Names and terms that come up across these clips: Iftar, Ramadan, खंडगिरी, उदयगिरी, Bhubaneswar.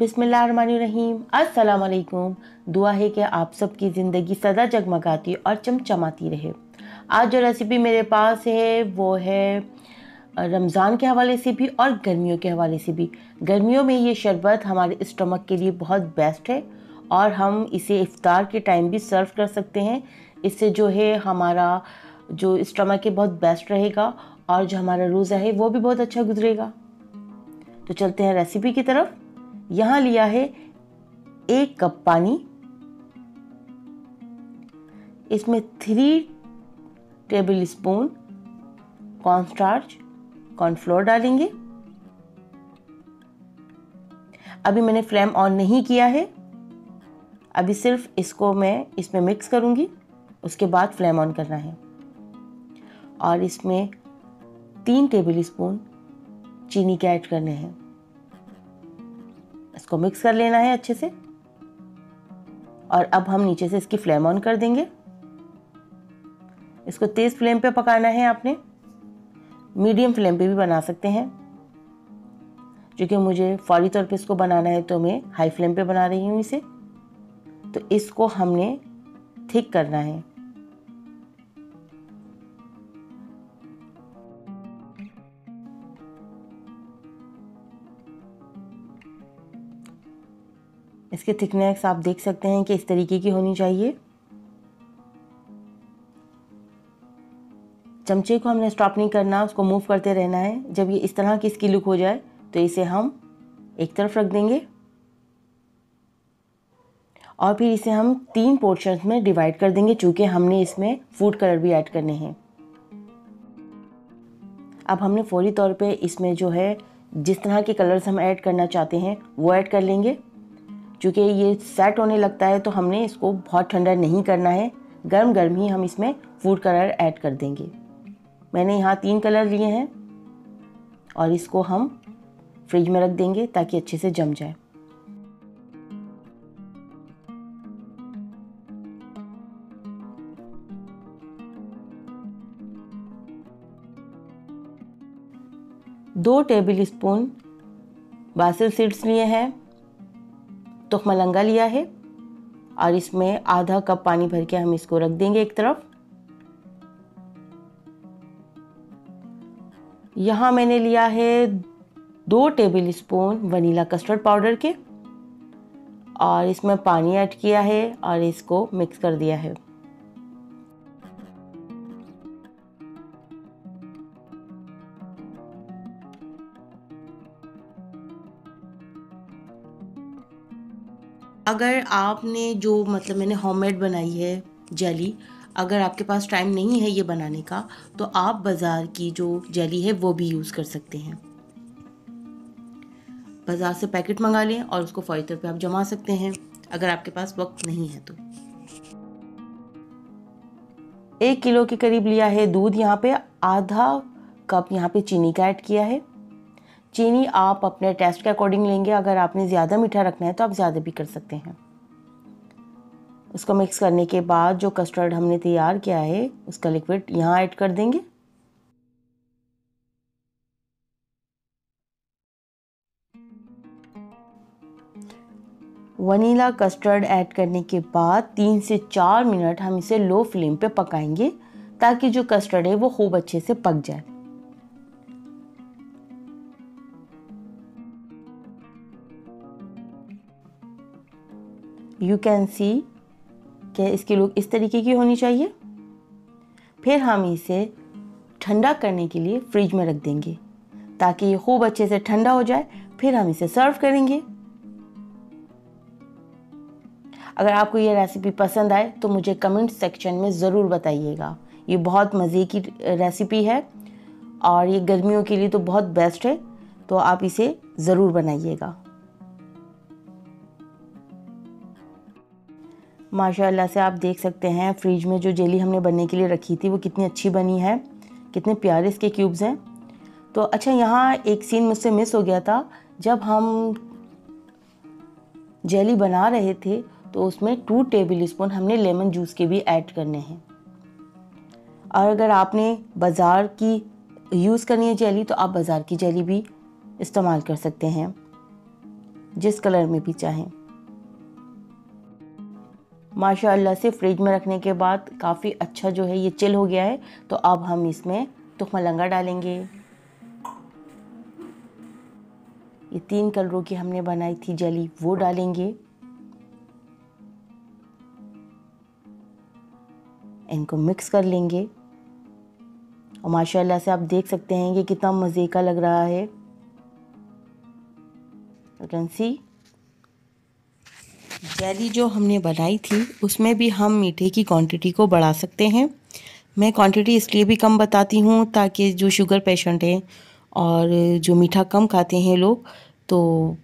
बिस्मिल्लाहिर्रहमानिर्रहीम। अस्सलाम वालेकुम। दुआ है कि आप सबकी ज़िंदगी सदा जगमगाती और चमचमाती रहे। आज जो रेसिपी मेरे पास है वो है रमज़ान के हवाले से भी और गर्मियों के हवाले से भी। गर्मियों में ये शरबत हमारे स्टमक के लिए बहुत बेस्ट है और हम इसे इफ्तार के टाइम भी सर्व कर सकते हैं। इससे जो है हमारा जो स्टमक है बहुत बेस्ट रहेगा और जो हमारा रोज़ा है वो भी बहुत अच्छा गुजरेगा। तो चलते हैं रेसिपी की तरफ। यहाँ लिया है 1 कप पानी, इसमें 3 टेबलस्पून कॉर्नस्टार्च कॉर्नफ्लोर डालेंगे। अभी मैंने फ्लेम ऑन नहीं किया है, अभी सिर्फ इसको मैं इसमें मिक्स करूँगी, उसके बाद फ्लेम ऑन करना है। और इसमें 3 टेबलस्पून चीनी के ऐड करने हैं। इसको मिक्स कर लेना है अच्छे से। और अब हम नीचे से इसकी फ्लेम ऑन कर देंगे। इसको तेज़ फ्लेम पे पकाना है आपने, मीडियम फ्लेम पे भी बना सकते हैं। क्योंकि मुझे फौरी तौर पे इसको बनाना है तो मैं हाई फ्लेम पे बना रही हूँ इसे। तो इसको हमने थिक करना है। इसके थिकनेस आप देख सकते हैं कि इस तरीके की होनी चाहिए। चमचे को हमने स्टॉप नहीं करना, उसको मूव करते रहना है। जब ये इस तरह की इसकी लुक हो जाए तो इसे हम एक तरफ रख देंगे और फिर इसे हम 3 पोर्शंस में डिवाइड कर देंगे, चूँकि हमने इसमें फूड कलर भी ऐड करने हैं। अब हमने फौरी तौर पे इसमें जो है जिस तरह के कलर्स हम ऐड करना चाहते हैं वो ऐड कर लेंगे। चूँकि ये सेट होने लगता है तो हमने इसको बहुत ठंडा नहीं करना है, गर्म गर्म ही हम इसमें फूड कलर ऐड कर देंगे। मैंने यहाँ 3 कलर लिए हैं और इसको हम फ्रिज में रख देंगे ताकि अच्छे से जम जाए। दो टेबलस्पून बासिल सीड्स लिए हैं, तुखमा लंगा लिया है और इसमें आधा कप पानी भर के हम इसको रख देंगे एक तरफ। यहाँ मैंने लिया है 2 टेबलस्पून वनीला कस्टर्ड पाउडर के और इसमें पानी ऐड किया है और इसको मिक्स कर दिया है। अगर आपने जो मैंने होममेड बनाई है जेली, अगर आपके पास टाइम नहीं है ये बनाने का तो आप बाज़ार की जो जेली है वो भी यूज़ कर सकते हैं। बाज़ार से पैकेट मंगा लें और उसको फौरी तौर पे आप जमा सकते हैं अगर आपके पास वक्त नहीं है तो। 1 किलो के करीब लिया है दूध, यहाँ पे आधा कप यहाँ पे चीनी का ऐड किया है। चीनी आप अपने टेस्ट के अकॉर्डिंग लेंगे, अगर आपने ज़्यादा मीठा रखना है तो आप ज़्यादा भी कर सकते हैं। उसको मिक्स करने के बाद जो कस्टर्ड हमने तैयार किया है उसका लिक्विड यहाँ ऐड कर देंगे। वनीला कस्टर्ड ऐड करने के बाद 3 से 4 मिनट हम इसे लो फ्लेम पे पकाएंगे ताकि जो कस्टर्ड है वो खूब अच्छे से पक जाए। यू कैन सी कि इसकी लुक इस तरीके की होनी चाहिए। फिर हम इसे ठंडा करने के लिए फ्रिज में रख देंगे ताकि ये खूब अच्छे से ठंडा हो जाए, फिर हम इसे सर्व करेंगे। अगर आपको ये रेसिपी पसंद आए तो मुझे कमेंट सेक्शन में ज़रूर बताइएगा। ये बहुत मज़े की रेसिपी है और ये गर्मियों के लिए तो बहुत बेस्ट है, तो आप इसे ज़रूर बनाइएगा। माशाअल्लाह से आप देख सकते हैं फ्रिज में जो जेली हमने बनने के लिए रखी थी वो कितनी अच्छी बनी है, कितने प्यारे इसके क्यूब्स हैं। तो अच्छा, यहाँ एक सीन मुझसे मिस हो गया था। जब हम जेली बना रहे थे तो उसमें 2 टेबलस्पून हमने लेमन जूस के भी ऐड करने हैं। और अगर आपने बाज़ार की यूज़ करनी है जेली तो आप बाज़ार की जेली भी इस्तेमाल कर सकते हैं। जिस कलर में भी चाहें। माशाअल्लाह से फ्रिज में रखने के बाद काफ़ी अच्छा जो है ये चिल हो गया है। तो अब हम इसमें तुख मलंगा डालेंगे। ये 3 कलरों की हमने बनाई थी जली, वो डालेंगे। इनको मिक्स कर लेंगे और माशाअल्लाह से आप देख सकते हैं कि कितना मज़े का लग रहा है। यू कैन सी जैली जो हमने बनाई थी उसमें भी हम मीठे की क्वांटिटी को बढ़ा सकते हैं। मैं क्वांटिटी इसलिए भी कम बताती हूँ ताकि जो शुगर पेशेंट हैं और जो मीठा कम खाते हैं लोग, तो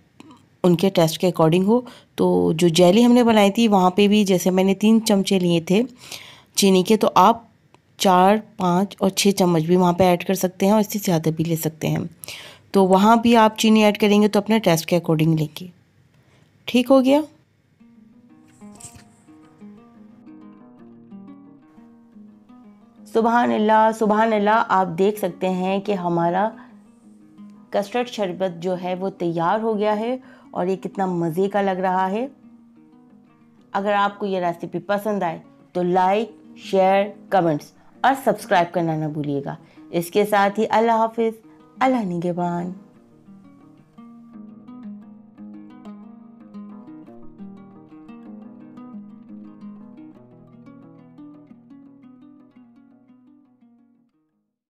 उनके टेस्ट के अकॉर्डिंग हो। तो जो जैली हमने बनाई थी वहाँ पे भी जैसे मैंने 3 चमचे लिए थे चीनी के, तो आप 4, 5 और 6 चम्मच भी वहाँ पे ऐड कर सकते हैं और इससे ज़्यादा भी ले सकते हैं। तो वहाँ भी आप चीनी ऐड करेंगे तो अपने टेस्ट के अकॉर्डिंग लेंगे। ठीक हो गया। सुबहान अल्लाह सुबहान अल्लाह, आप देख सकते हैं कि हमारा कस्टर्ड शरबत जो है वो तैयार हो गया है और ये कितना मज़े का लग रहा है। अगर आपको ये रेसिपी पसंद आए तो लाइक, शेयर, कमेंट्स और सब्सक्राइब करना ना भूलिएगा। इसके साथ ही अल्लाह हाफिज़, अल्लाह निगहबान।